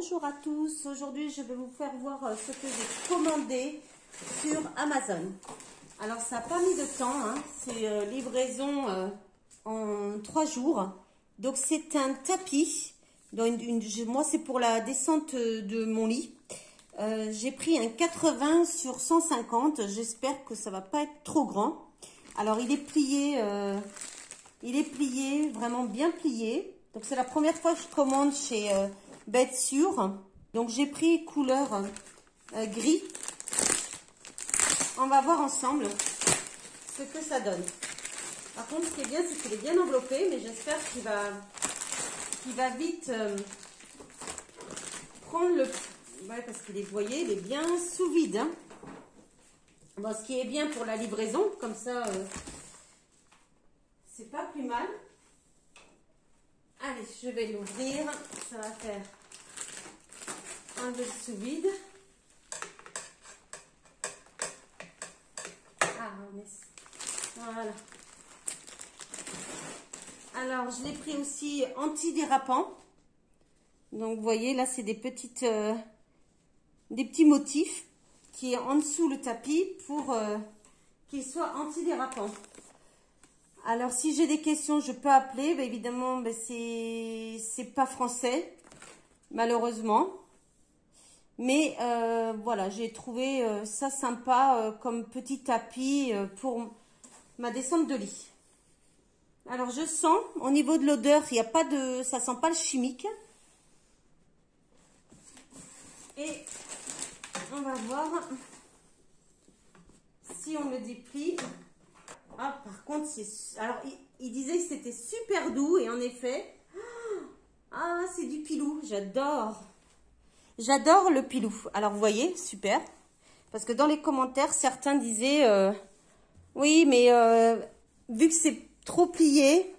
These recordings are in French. Bonjour à tous, aujourd'hui je vais vous faire voir ce que j'ai commandé sur Amazon. Alors ça n'a pas mis de temps, hein. C'est livraison en 3 jours. Donc c'est un tapis, moi c'est pour la descente de mon lit. J'ai pris un 80 sur 150, j'espère que ça ne va pas être trop grand. Alors il est plié, vraiment bien plié. Donc c'est la première fois que je commande chez Bedsure. Donc j'ai pris couleur gris. On va voir ensemble ce que ça donne. Par contre, ce qui est bien, c'est qu'il est bien enveloppé, mais j'espère qu'il va vite prendre le... Ouais, parce qu'il est, vous voyez, il est bien sous vide. Hein. Bon, ce qui est bien pour la livraison, comme ça, c'est pas plus mal. Allez, je vais l'ouvrir. Ça va faire un peu sous vide. Ah, mais... Voilà. Alors, je l'ai pris aussi antidérapant. Donc, vous voyez, là, c'est des petits motifs qui est en dessous le tapis pour qu'il soit antidérapant. Alors, si j'ai des questions, je peux appeler. Bah, évidemment, bah, c'est pas français, malheureusement. Mais voilà, j'ai trouvé ça sympa comme petit tapis pour ma descente de lit. Alors, je sens, au niveau de l'odeur, il n'y a pas de, ça sent pas le chimique. Et on va voir si on le déplie. Ah, par contre, alors il disait que c'était super doux et en effet, ah, c'est du pilou. J'adore. J'adore le pilou. Alors, vous voyez, super. Parce que dans les commentaires, certains disaient, oui, mais vu que c'est trop plié,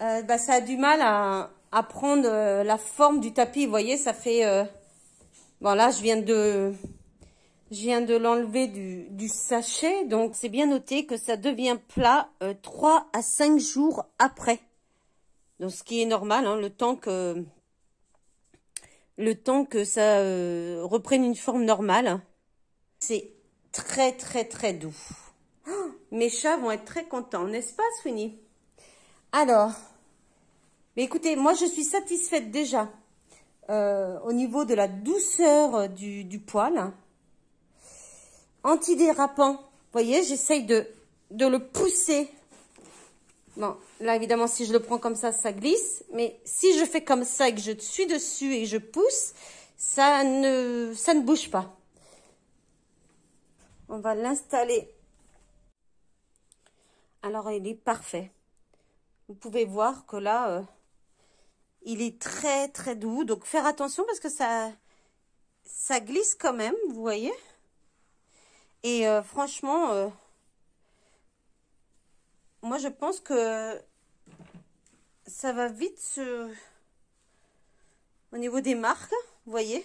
bah, ça a du mal à prendre la forme du tapis. Vous voyez, ça fait... Bon, là, je viens de l'enlever du sachet. Donc, c'est bien noté que ça devient plat 3 à 5 jours après. Donc, ce qui est normal, hein, le temps que ça reprenne une forme normale. C'est très, très, très doux. Oh, mes chats vont être très contents, n'est-ce pas, Sweeney? Alors, mais écoutez, moi, je suis satisfaite déjà. Au niveau de la douceur du poil. Antidérapant. Vous voyez, j'essaye de le pousser. Bon, là, évidemment, si je le prends comme ça, ça glisse. Mais si je fais comme ça et que je suis dessus et que je pousse, ça ne bouge pas. On va l'installer. Alors, il est parfait. Vous pouvez voir que là... il est très, très doux. Donc, faire attention parce que ça glisse quand même, vous voyez. Et franchement, moi, je pense que ça va vite au niveau des marques, vous voyez.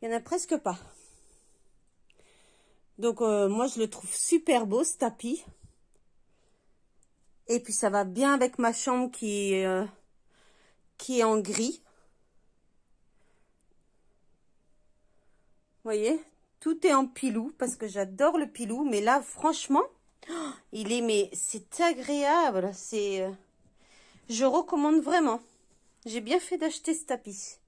Il n'y en a presque pas. Donc, moi, je le trouve super beau, ce tapis. Et puis, ça va bien avec ma chambre qui est en gris. Vous voyez, tout est en pilou parce que j'adore le pilou, mais là franchement, mais c'est agréable, je recommande vraiment. J'ai bien fait d'acheter ce tapis.